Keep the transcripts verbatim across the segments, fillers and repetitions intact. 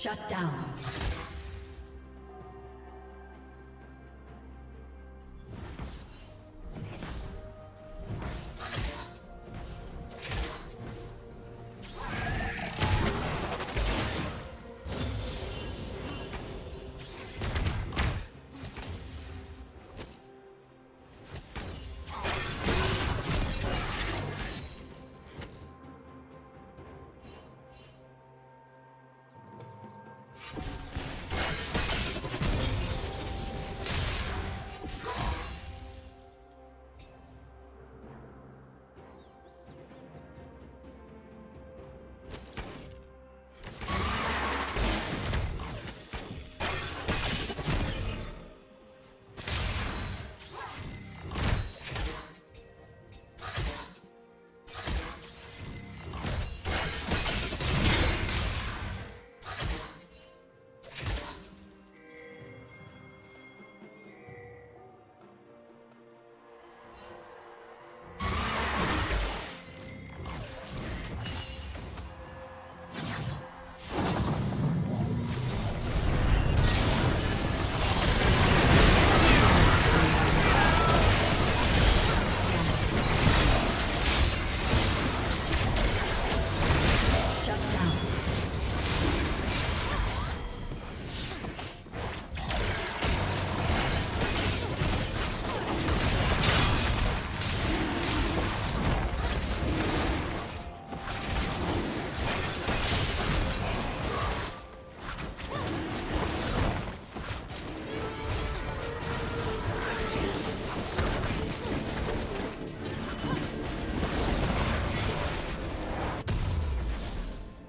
Shut down.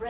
The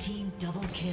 Team double kill.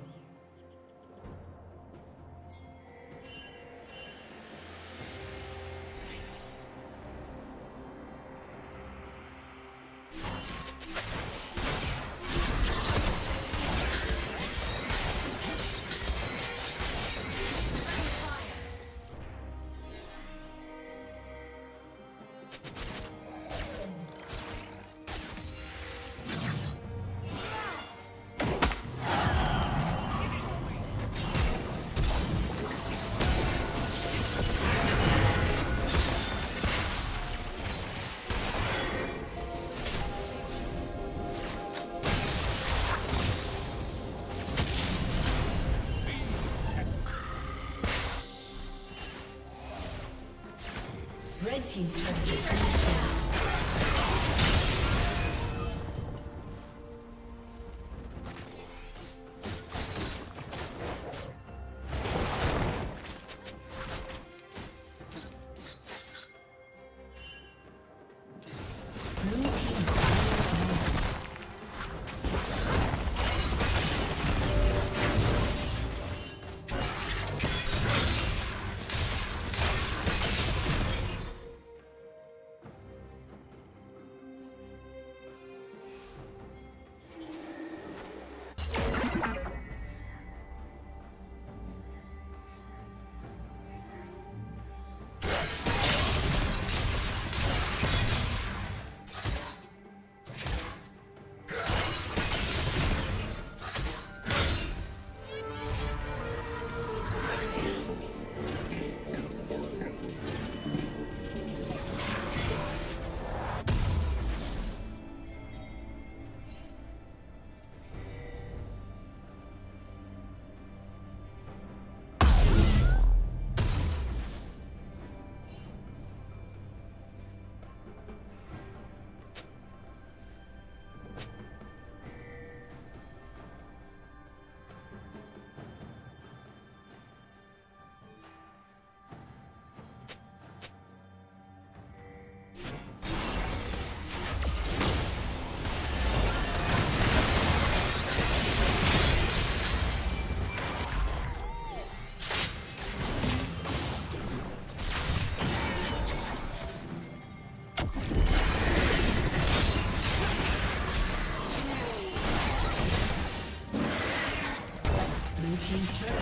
Team's turn.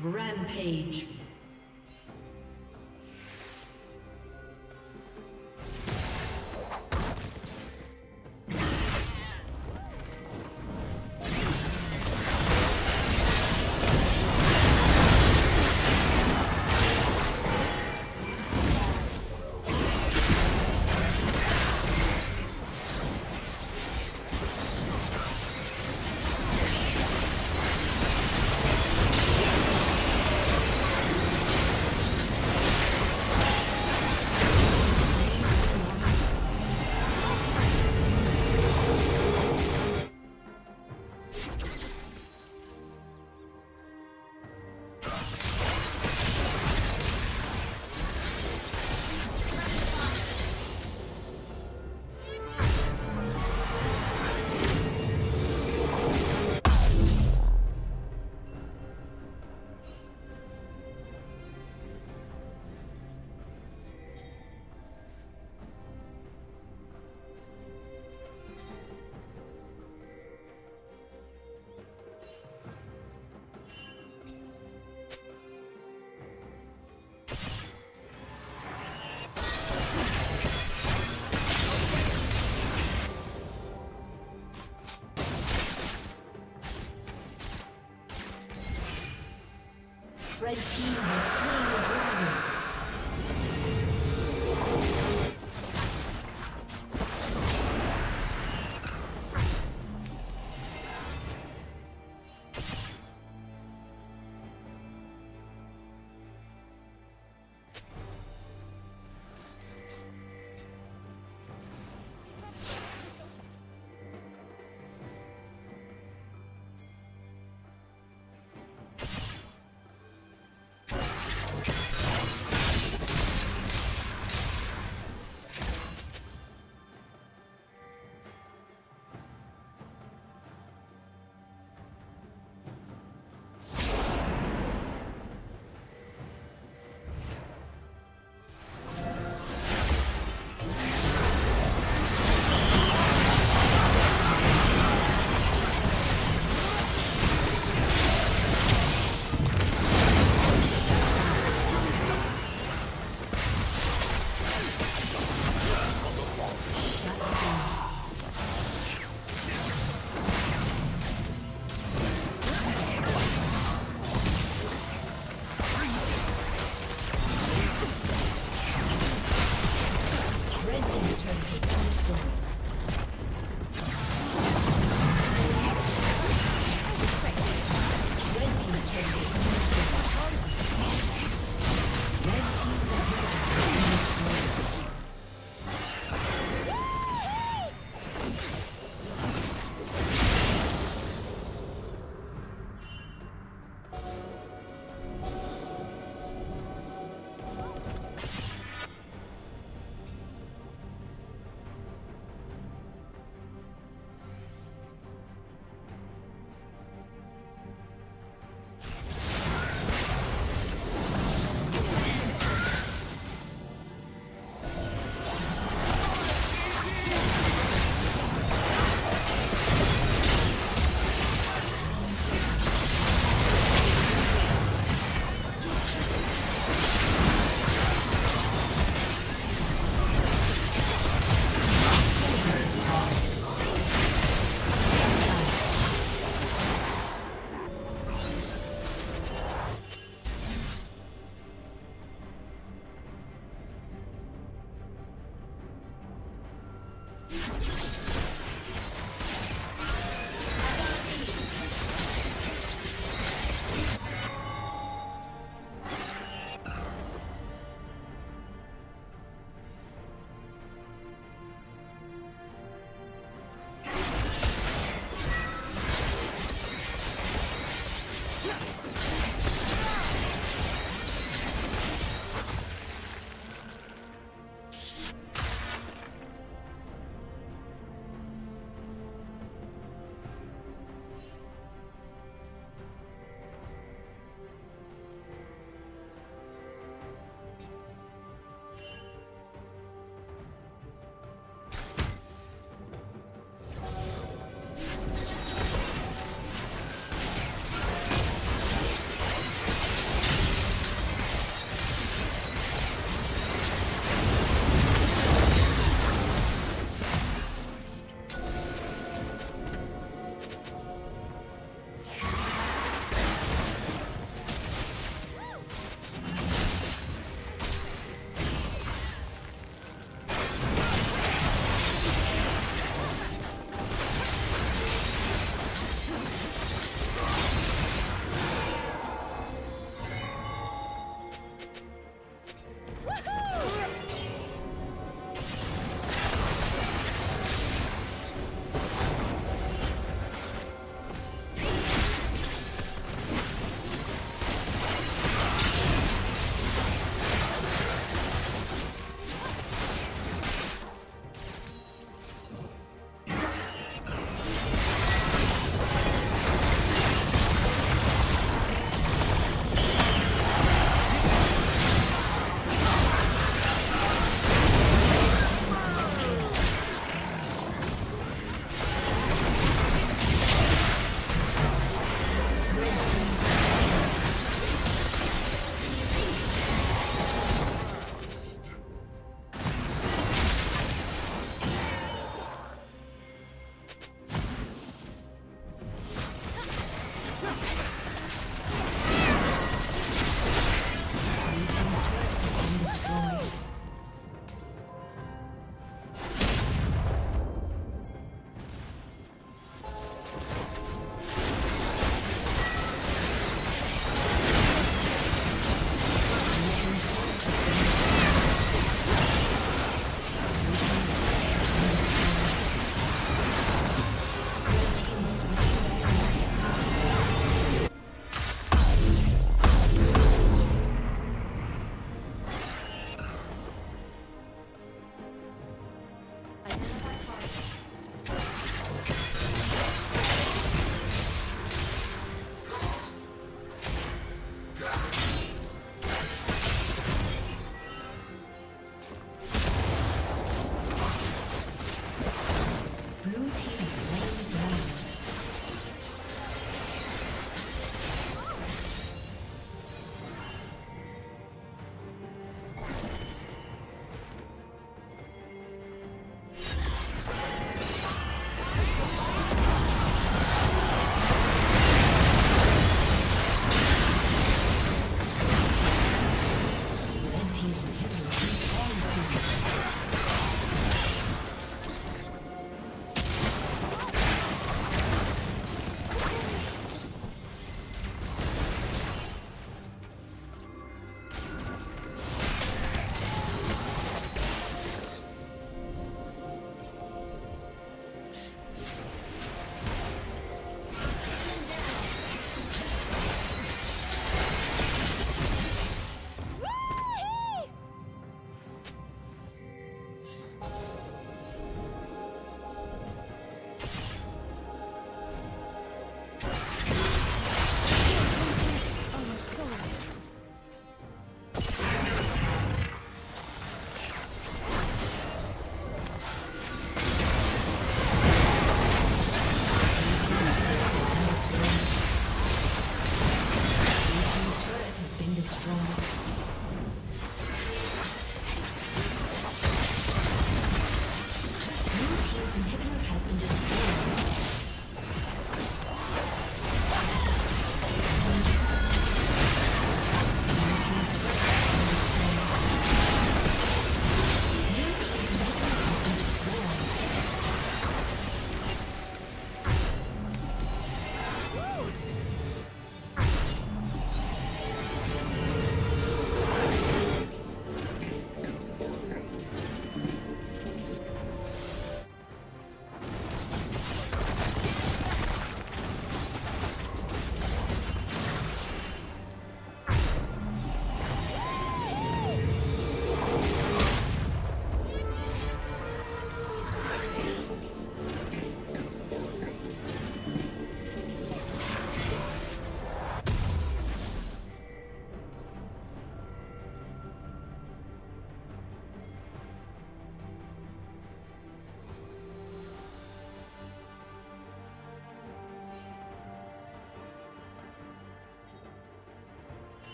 Rampage.